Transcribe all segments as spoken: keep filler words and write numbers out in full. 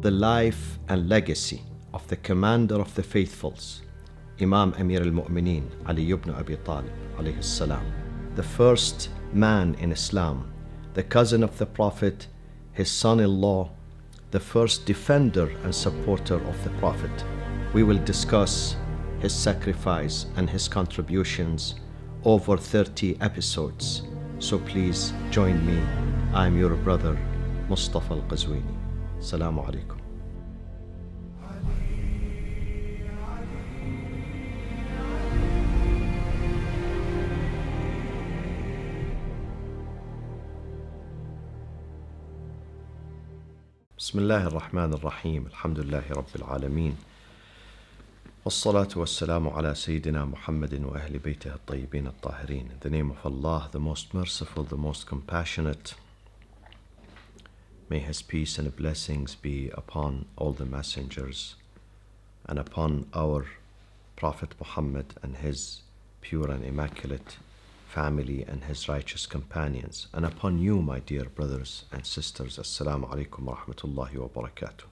the life and legacy of the commander of the faithfuls, Imam Amir al-Mu'mineen, Ali ibn Abi Talib, alayhi salam, the first man in Islam, the cousin of the Prophet, his son-in-law, the first defender and supporter of the Prophet. We will discuss his sacrifice and his contributions over thirty episodes. So please join me. I'm your brother, Mustafa al-Qazwini. Assalamu alaikum. Bismillah ar-Rahman ar-Rahim. Alhamdulillahi Rabbil Alameen. Wassalatu wassalamu ala Sayyidina Muhammadin wa ahli baytihi al-tayyibin al-tahirin. In the name of Allah, the most merciful, the most compassionate. May His peace and blessings be upon all the messengers and upon our Prophet Muhammad and his pure and immaculate family and his righteous companions, and upon you, my dear brothers and sisters. Assalamu alaikum wa rahmatullahi wa barakatuh.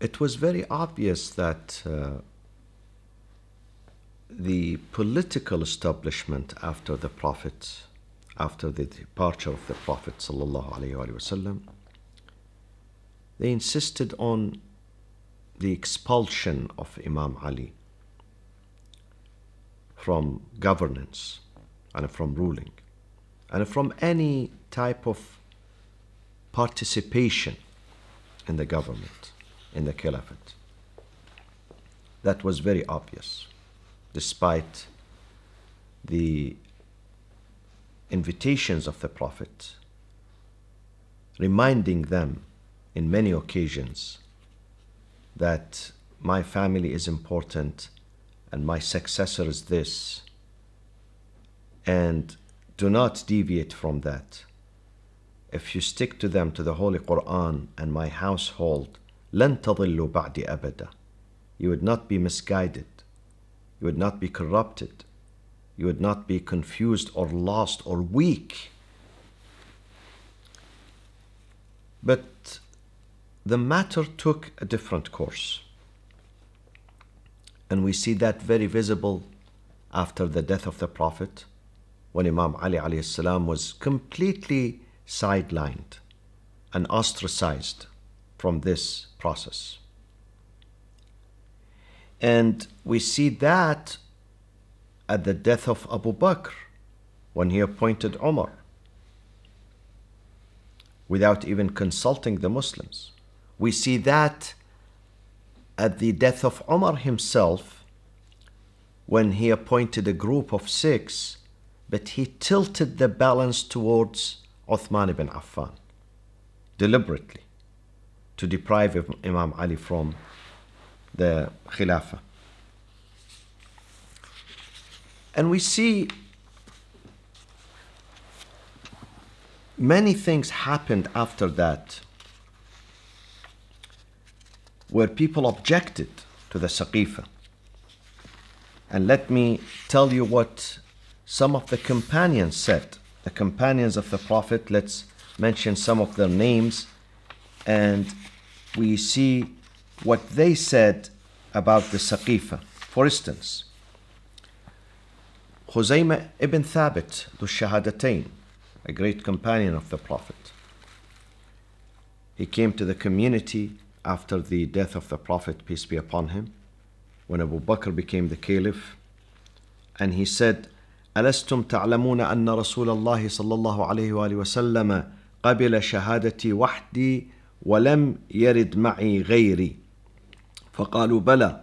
It was very obvious that uh, the political establishment after the Prophet, after the departure of the Prophet sallallahu alaihi wasallam, they insisted on the expulsion of Imam Ali from governance and from ruling and from any type of participation in the government, in the caliphate. That was very obvious, despite the invitations of the Prophet, reminding them in many occasions that my family is important and my successor is this, and do not deviate from that. If you stick to them, to the Holy Quran and my household, لَن تَضِلُّوا بَعْدِ أَبَدًا. You would not be misguided, you would not be corrupted, you would not be confused or lost or weak. But the matter took a different course, and we see that very visible after the death of the Prophet, when Imam Ali alayhi salam was completely sidelined and ostracized from this process. And we see that at the death of Abu Bakr, when he appointed Umar without even consulting the Muslims. We see that at the death of Umar himself, when he appointed a group of six, but he tilted the balance towards Uthman ibn Affan deliberately to deprive Imam Ali from the Khilafah. And we see many things happened after that, where people objected to the Saqifah. And let me tell you what some of the companions said. The companions of the Prophet, let's mention some of their names, and we see what they said about the Saqifah. For instance, Khuzaima ibn Thabit, the Shahadatain, a great companion of the Prophet. He came to the community after the death of the Prophet, peace be upon him, when Abu Bakr became the Caliph, and he said, أَلَسْتُمْ تَعْلَمُونَ أَنَّ رَسُولَ اللَّهِ صَلَّى اللَّهُ عَلَيْهِ وَآلِهِ وَسَلَّمَ قَبِلَ شَهَادَتِي وَحْدِي وَلَمْ يَرِدْ مَعِي غَيْرِي. فَقَالُوا بَلَى.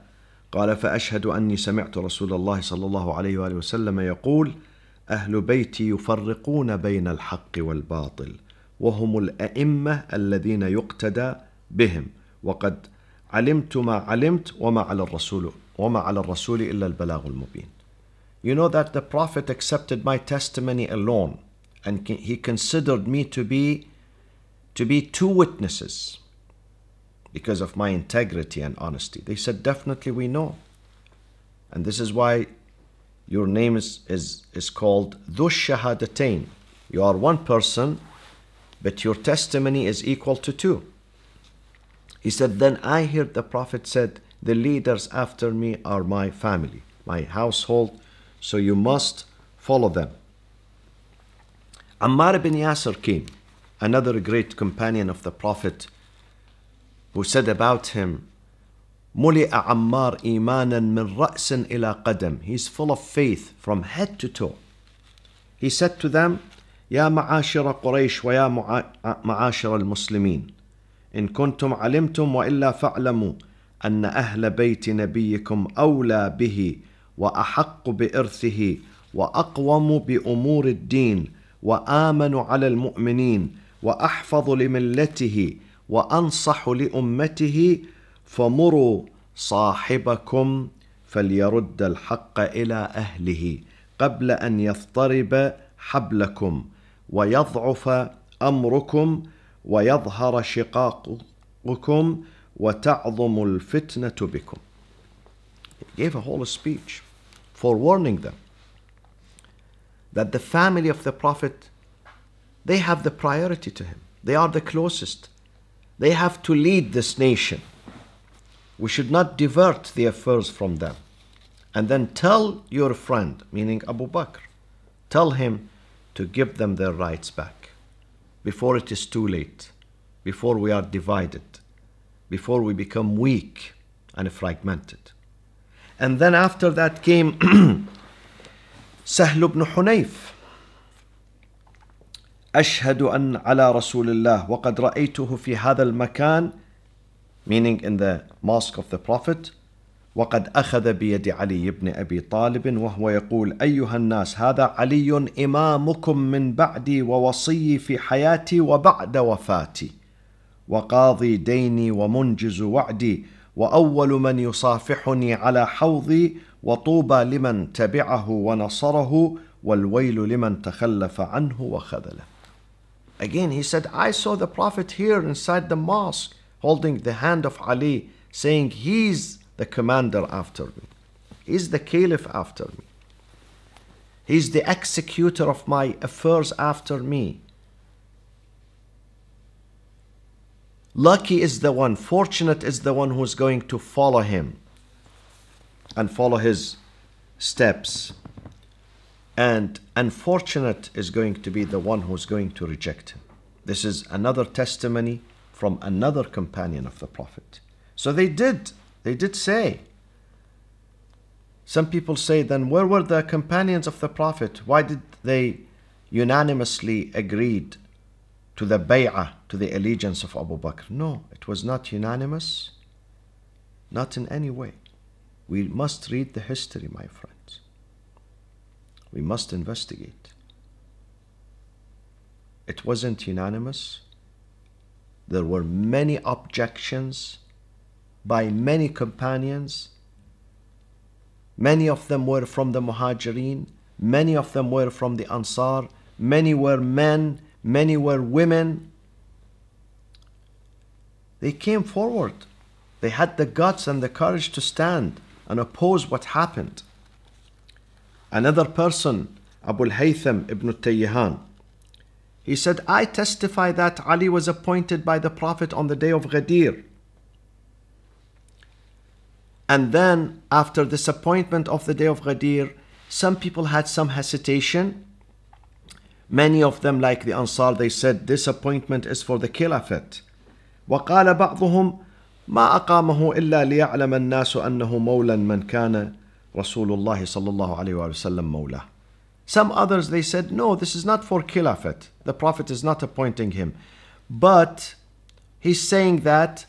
قَالَ فَأَشْهَدُ أَنِّي سَمِعْتُ رَسُولَ اللَّهِ صَلَّى اللَّهُ عَلَيْهِ وَآلِهِ وَسَلَّمَ يَقُولُ أَهْلُ بَيْتِي يُفَرِّقُونَ بَيْنَ الْحَقِّ وَالْبَاطِلِ وَهُمُ الْأَئِمَّةُ الَّذِينَ يُقْتَدَى بِهِمْ وَقَدْ عَلِمْتُ مَا عَلِمْتُ وَمَا عَلَى الرَّسُولِ وَمَا عَلَى الرَّسُولِ إِلَّا الْبَلَاغُ الْمُبِينُ. You know that the Prophet accepted my testimony alone, and he considered me to be to be two witnesses because of my integrity and honesty. They said, definitely we know. And this is why your name is, is, is called Dhush Shahadatain, You are one person, but your testimony is equal to two. He said, then I heard the Prophet said, the leaders after me are my family, my household, so you must follow them. Ammar ibn Yasir came, another great companion of the Prophet, who said about him, مُلِئَ عَمَّارْ إِيمَانًا مِنْ رَأْسٍ إِلَىٰ قَدَمٍ. He is full of faith from head to toe. He said to them, يَا مَعَاشِرَ قُرَيْشٍ وَيَا مَعَاشِرَ الْمُسْلِمِينَ إِن كُنْتُمْ عَلِمْتُمْ وَإِلَّا فَاعْلَمُوا أَنَّ أَهْلَ بَيْتِ نَبِيِّكُمْ أَوْلَى بِهِ وَأَحَقُّ بِإِرْثِهِ وَأَقْوَمُ بِأُمُورِ الدِّينِ وَآمَنُوا عَلَى الْمُؤْمِنِينَ وَأَحْفَظُ لِمِلَّتِهِ وَأَنْصَحُ لِأُمَّتِهِ فَمُرُوا صَاحِبَكُمْ فَلْيَرُدَّ الْحَقَّ إِلَىٰ أَهْلِهِ قَبْلَ أَنْ يَضْطَرِبَ حَبْلَكُمْ وَيَضْعُفَ أَمْرُكُمْ وَيَظْهَرَ شِقَاقُكُمْ وَتَعْظُمُ الْفِتْنَةُ بِكُمْ. He gave a whole speech forewarning them that the family of the Prophet, they have the priority to him. They are the closest. They have to lead this nation. We should not divert the affairs from them. And then tell your friend, meaning Abu Bakr, tell him to give them their rights back before it is too late, before we are divided, before we become weak and fragmented. And then after that came Sahl ibn Hunayf. أشهد أن على رسول الله وقد رأيته في هذا المكان, meaning in the mosque of the Prophet, وقد أخذ بيد علي بن أبي طالب وهو يقول أيها الناس هذا علي إمامكم من بعدي ووصي في حياتي وبعد وفاتي وقاضي ديني ومنجز وعدي وأول من يصافحني على حوضي وطوبى لمن تبعه ونصره والويل لمن تخلف عنه وخذله. Again, he said, I saw the Prophet here inside the mosque, holding the hand of Ali, saying, he's the commander after me. He's the caliph after me. He's the executor of my affairs after me. Lucky is the one, fortunate is the one who's going to follow him and follow his steps. And unfortunate is going to be the one who's going to reject him. This is another testimony from another companion of the Prophet. So they did, they did say. Some people say, then where were the companions of the Prophet? Why did they unanimously agreed to the bay'ah, to the allegiance of Abu Bakr? No, it was not unanimous, not in any way. We must read the history, my friends. We must investigate. It wasn't unanimous. There were many objections by many companions. Many of them were from the Muhajirin. Many of them were from the Ansar. Many were men. Many were women. They came forward. They had the guts and the courage to stand and oppose what happened. Another person, Abu Al-Haitham ibn Al-Tayhan, he said, I testify that Ali was appointed by the Prophet on the day of Ghadir. And then, after this appointment of the day of Ghadir, some people had some hesitation. Many of them, like the Ansar, they said, this appointment is for the Caliphate. وَقَالَ بَعْضُهُمْ مَا أَقَامَهُ إِلَّا لِيَعْلَمَ النَّاسُ أَنَّهُ مَوْلًا مَنْ كَانَ رَسُولُ اللَّهِ صَلَّى اللَّهُ عَلَيْهِ وَسَلَّمَ مَوْلَهُ. Some others, they said, no, this is not for Caliphate. The Prophet is not appointing him. But he's saying that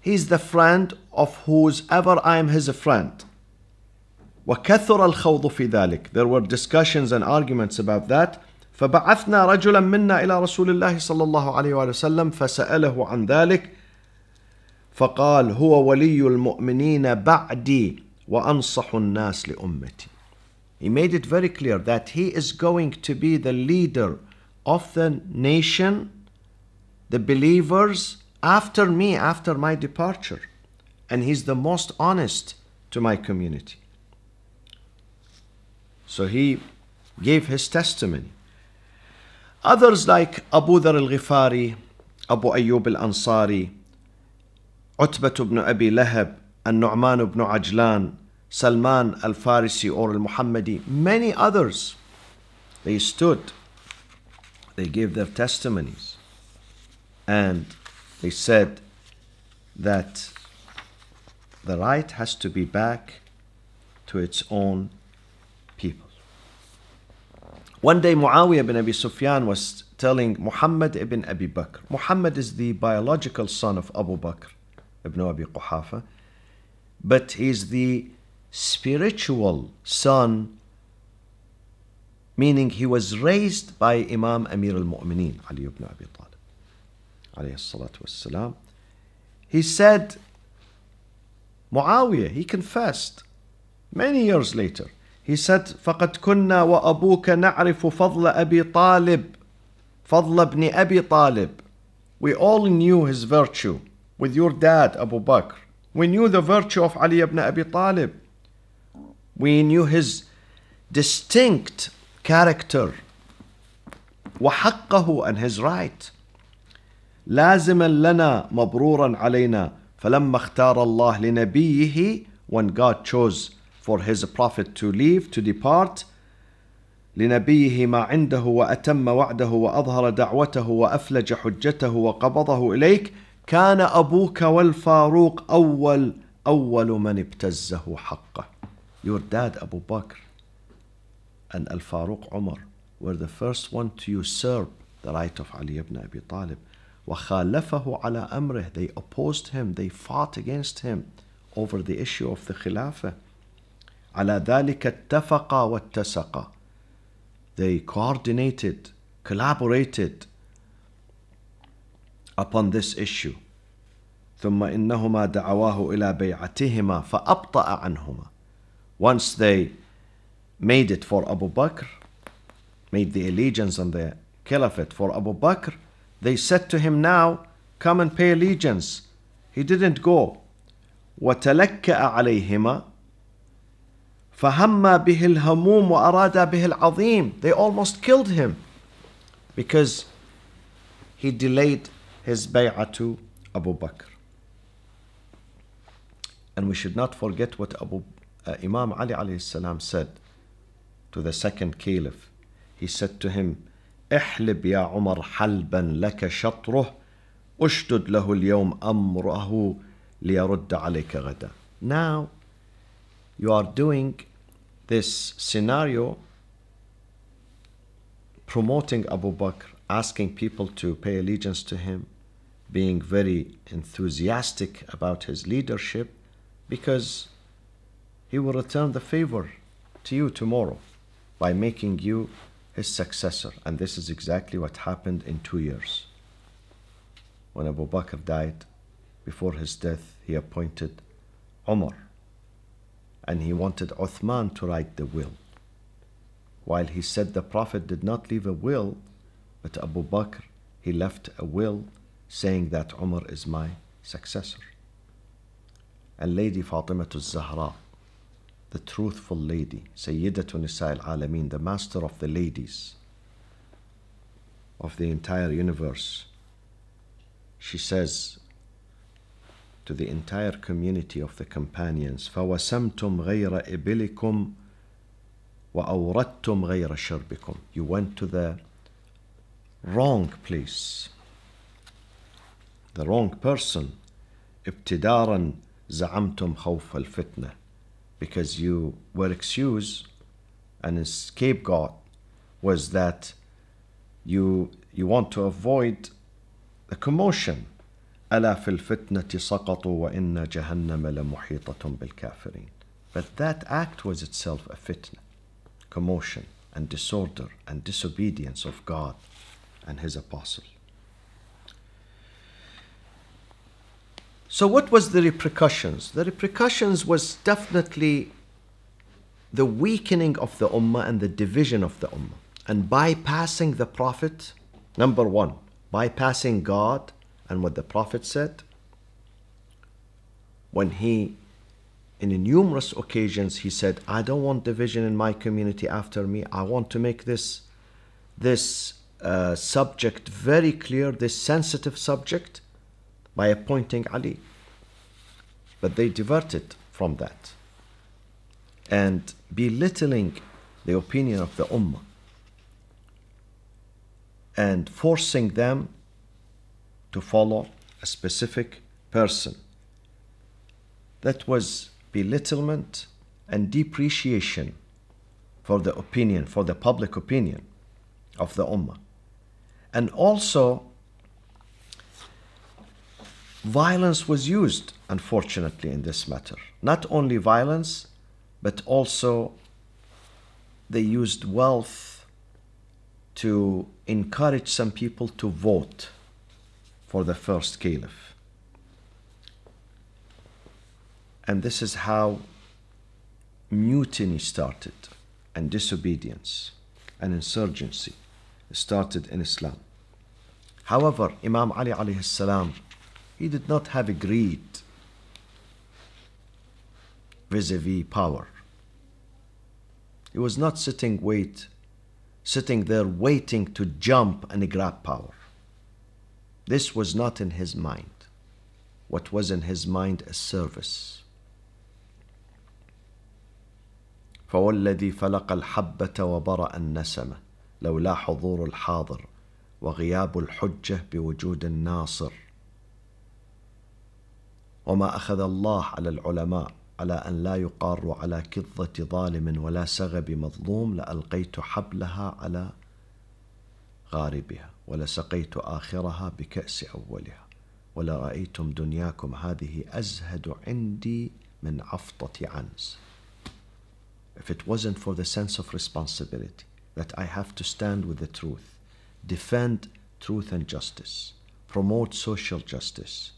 he's the friend of whosoever I am his friend. وَكَثُرَ الْخَوْضُ فِي ذَلِكَ. There were discussions and arguments about that. فبعثنا رجلا منا إلى رسول الله صلى الله عليه وسلم فسأله عن ذلك فقال هو ولي المؤمنين بعدي وأنصح الناس لأمتي. He made it very clear that he is going to be the leader of the nation, the believers, after me, after my departure. And he's the most honest to my community. So he gave his testimony. Others like Abu Dharr al-Ghifari, Abu Ayyub al-Ansari, Utbah ibn Abi Lahab, An-Nu'man ibn Ajlan, Salman al-Farisi or al-Muhammadi, many others. They stood, they gave their testimonies, and they said that the right has to be back to its own people. One day Muawiyah ibn Abi Sufyan was telling Muhammad ibn Abi Bakr. Muhammad is the biological son of Abu Bakr ibn Abi Quhafa, but he is the spiritual son, meaning he was raised by Imam Amir al-Mu'mineen, Ali ibn Abi Talib, alayhi salatu wassalam. He said, Muawiyah, he confessed many years later. He said, فَقَدْ كُنَّا وَأَبُوكَ نَعْرِفُ فَضْلَ أَبِي طَالِبْ فَضْلَ ابْنِ أَبِي طَالِبْ. We all knew his virtue with your dad, Abu Bakr. We knew the virtue of Ali ibn Abi Talib. We knew his distinct character وحقه, and his right. لازما لنا مبرورا علينا فلما اختار الله لنبيه. When God chose for his prophet to leave, to depart, لنبيه ما عنده وأتم وعده وأظهر دعوته وأفلج حجته وقبضه إليك كان أبوك والفاروق أول أول من ابتزه حقه. Your dad Abu Bakr and Al-Faruq Umar were the first one to usurp the right of Ali ibn Abi Talib. وَخَالَفَهُ عَلَىٰ أَمْرِهِ. They opposed him, they fought against him over the issue of the Khilafah. عَلَىٰ ذَلِكَ اتَّفَقَا وَاتَّسَقَا. They coordinated, collaborated upon this issue. ثُمَّ إِنَّهُمَا دَعَوَاهُ إِلَىٰ بَيْعَتِهِمَا فَأَبْطَأَ عَنْهُمَا. Once they made it for Abu Bakr, made the allegiance and the caliphate for Abu Bakr, they said to him, now come and pay allegiance. He didn't go. وَتَلَكَّأَ عَلَيْهِمَا فَهَمَّا بِهِ الْهَمُومُ وَأَرَادَ بِهِ الْعَظِيمُ. They almost killed him because he delayed his bay'ah to Abu Bakr. And we should not forget what Abu uh, Imam Ali alayhi salam said to the second caliph. He said to him, احلب يا عمر حلبا لك شطره اشدد له اليوم أمره ليرد عليك غدا. Now you are doing this scenario, promoting Abu Bakr, asking people to pay allegiance to him, being very enthusiastic about his leadership, because he will return the favor to you tomorrow by making you his successor. And this is exactly what happened in two years. When Abu Bakr died, before his death, he appointed Umar, and he wanted Uthman to write the will. While he said the Prophet did not leave a will, but Abu Bakr, he left a will saying that Umar is my successor. And Lady Fatima al Zahra, the truthful lady, Sayyidatu Nisa al-Alameen, the master of the ladies of the entire universe, she says to the entire community of the companions, فَوَسَمْتُمْ غَيْرَ إِبِلِكُمْ وَأَوْرَدْتُمْ غَيْرَ شَرْبِكُمْ. You went to the wrong place, the wrong person. ابْتِدَارًا زَعَمْتُمْ خَوْفَ الْفِتْنَةِ. Because you were excused, and his scapegoat was that you you want to avoid the commotion. أَلَا فِي الْفِتْنَةِ سَقَطُوا وَإِنَّ جَهَنَّمَ لَمُحِيطَةٌ بِالْكَافِرِينَ. But that act was itself a fitna, commotion and disorder and disobedience of God and his apostle. So what was the repercussions? The repercussions was definitely the weakening of the Ummah and the division of the Ummah, and bypassing the Prophet, number one, bypassing God and what the Prophet said, when he, in numerous occasions, he said, I don't want division in my community after me. I want to make this, this uh, subject very clear, this sensitive subject, by appointing Ali. But they diverted from that and belittling the opinion of the Ummah and forcing them to follow a specific person. That was belittlement and depreciation for the opinion, for the public opinion of the Ummah. And also, violence was used, unfortunately, in this matter. Not only violence, but also they used wealth to encourage some people to vote for the first caliph. And this is how mutiny started, and disobedience and insurgency started in Islam. However, Imam Ali alayhi salam, he did not have a greed vis-a-vis power. He was not sitting wait, sitting there waiting to jump and grab power. This was not in his mind. What was in his mind is service. فَوَالَّذِي فَلَقَ الْحَبَّةَ وَبَرَأَ النَّسَمَ لَوْلَا حُضُورُ الْحَاضِرِ وَغِيَابُ الْحُجَّةِ بِوُجُودِ النَّاصِرِ وَمَا أَخَذَ اللَّهُ عَلَى الْعُلَمَاءِ على أن لا يقار على كظة ظالم ولا سغب مظلوم لألقيت حبلها على غاربها ولسقيت آخرها بكأس أولها ولرأيتم دنياكم هذه أزهد عندي من عفطة عنز. If it wasn't for the sense of responsibility that I have to stand with the truth, defend truth and justice, promote social justice,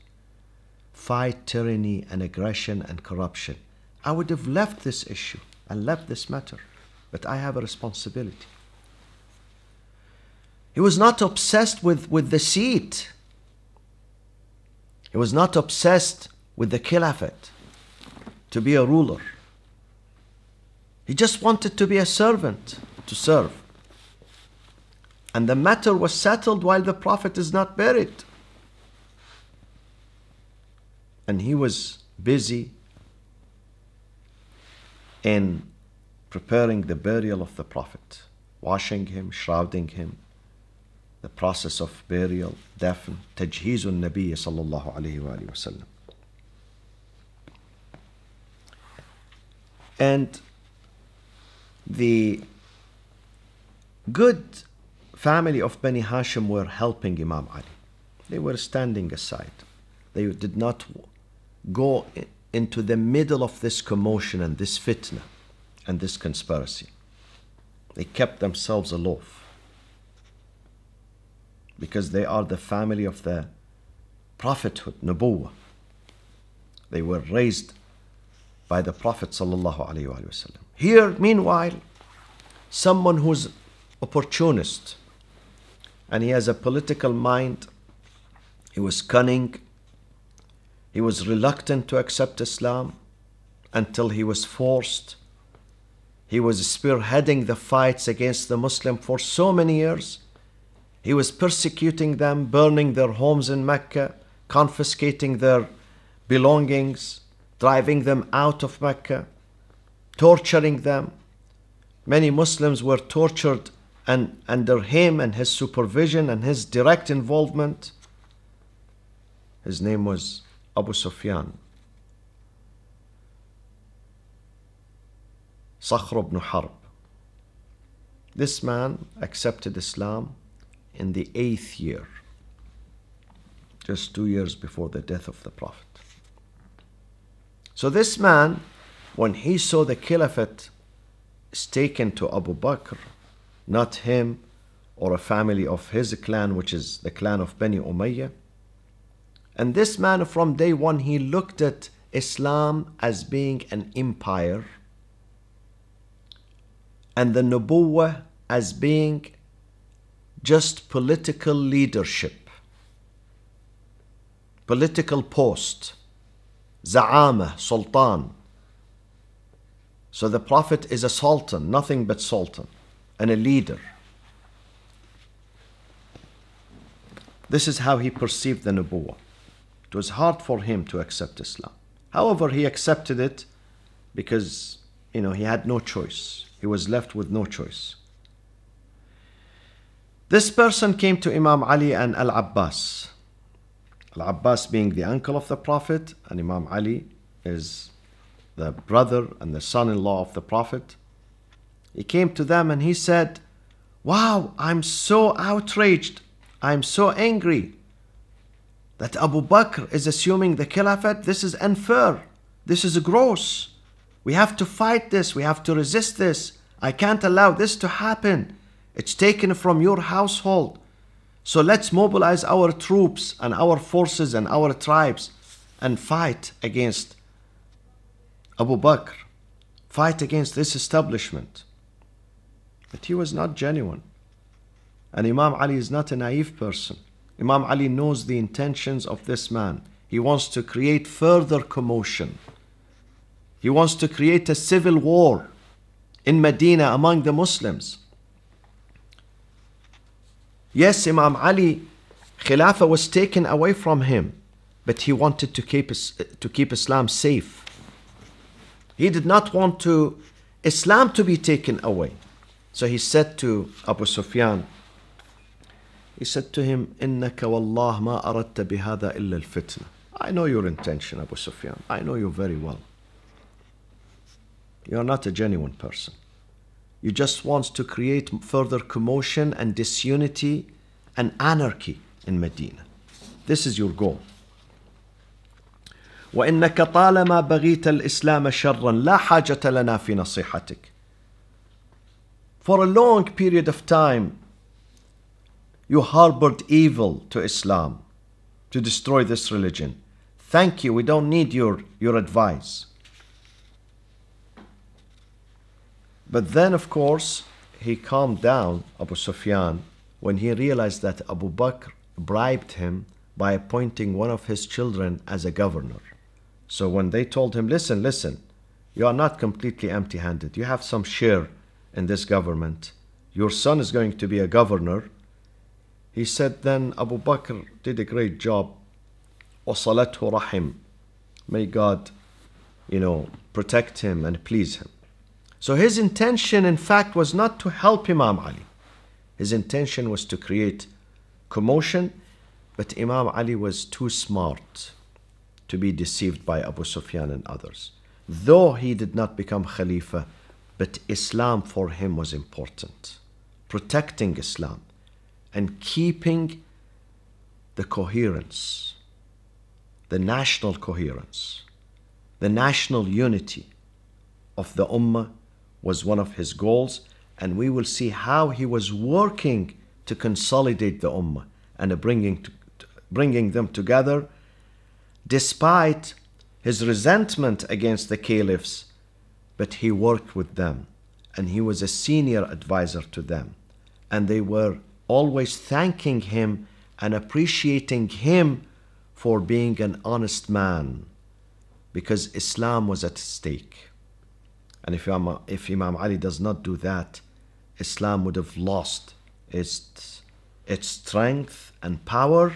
fight tyranny and aggression and corruption, I would have left this issue and left this matter. But I have a responsibility. He was not obsessed with, with the seat. He was not obsessed with the caliphate, to be a ruler. He just wanted to be a servant, to serve. And the matter was settled while the Prophet is not buried. And he was busy in preparing the burial of the Prophet, washing him, shrouding him, the process of burial, dafn, tajheezun Nabi sallallahu alayhi wa sallam. And the good family of Bani Hashim were helping Imam Ali. They were standing aside. They did not go into the middle of this commotion and this fitna and this conspiracy. They kept themselves aloof because they are the family of the prophethood, nubuwah. They were raised by the Prophet sallallahu alaihi wasallam. Here, meanwhile, someone who's opportunist and he has a political mind, he was cunning, he was reluctant to accept Islam until he was forced. He was spearheading the fights against the Muslim for so many years. He was persecuting them, burning their homes in Mecca, confiscating their belongings, driving them out of Mecca, torturing them. Many Muslims were tortured and under him and his supervision and his direct involvement. His name was Abu Sufyan, Sakhar ibn Harb. This man accepted Islam in the eighth year, just two years before the death of the Prophet. So this man, when he saw the caliphate is taken to Abu Bakr, not him or a family of his clan, which is the clan of Bani Umayyah, and this man, from day one, he looked at Islam as being an empire and the nubuwah as being just political leadership, political post, za'amah, sultan. So the Prophet is a sultan, nothing but sultan, and a leader. This is how he perceived the nubuwwah. It was hard for him to accept Islam. However, he accepted it because, you know, he had no choice. He was left with no choice. This person came to Imam Ali and Al-Abbas. Al-Abbas being the uncle of the Prophet, and Imam Ali is the brother and the son-in-law of the Prophet. He came to them and he said, "Wow, I'm so outraged. I'm so angry that Abu Bakr is assuming the caliphate. This is unfair. This is gross. We have to fight this. We have to resist this. I can't allow this to happen. It's taken from your household. So let's mobilize our troops and our forces and our tribes and fight against Abu Bakr. Fight against this establishment." But he was not genuine. And Imam Ali is not a naive person. Imam Ali knows the intentions of this man. He wants to create further commotion. He wants to create a civil war in Medina among the Muslims. Yes, Imam Ali, Khilafah was taken away from him, but he wanted to keep, to keep Islam safe. He did not want to Islam to be taken away. So he said to Abu Sufyan, he said to him, "Innaka wallah ma aradta bihada illa al-fitna." I know your intention, Abu Sufyan. I know you very well. You're not a genuine person. You just want to create further commotion and disunity and anarchy in Medina. This is your goal. وَإِنَّكَ طَالَمَا بَغِيتَ الْإِسْلَامَ شَرًّا لَا حَاجَةَ لَنَا فِي نَصِيحَتِكَ. For a long period of time, you harbored evil to Islam to destroy this religion. Thank you, we don't need your, your advice. But then, of course, he calmed down, Abu Sufyan, when he realized that Abu Bakr bribed him by appointing one of his children as a governor. So when they told him, "Listen, listen, you are not completely empty-handed. You have some share in this government. Your son is going to be a governor," he said, "Then Abu Bakr did a great job. وَصَلَتْهُ رَحِمْ. May God, you know, protect him and please him." So his intention, in fact, was not to help Imam Ali. His intention was to create commotion, but Imam Ali was too smart to be deceived by Abu Sufyan and others. Though he did not become Khalifa, but Islam for him was important. Protecting Islam and keeping the coherence, the national coherence, the national unity of the Ummah was one of his goals, and we will see how he was working to consolidate the Ummah and bringing, bringing them together despite his resentment against the caliphs. But he worked with them, and he was a senior advisor to them, and they were always thanking him and appreciating him for being an honest man, because Islam was at stake. And if Imam, if Imam Ali does not do that, Islam would have lost its, its strength and power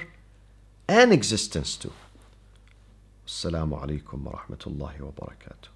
and existence too. Assalamu alaikum wa rahmatullahi wa barakatuh.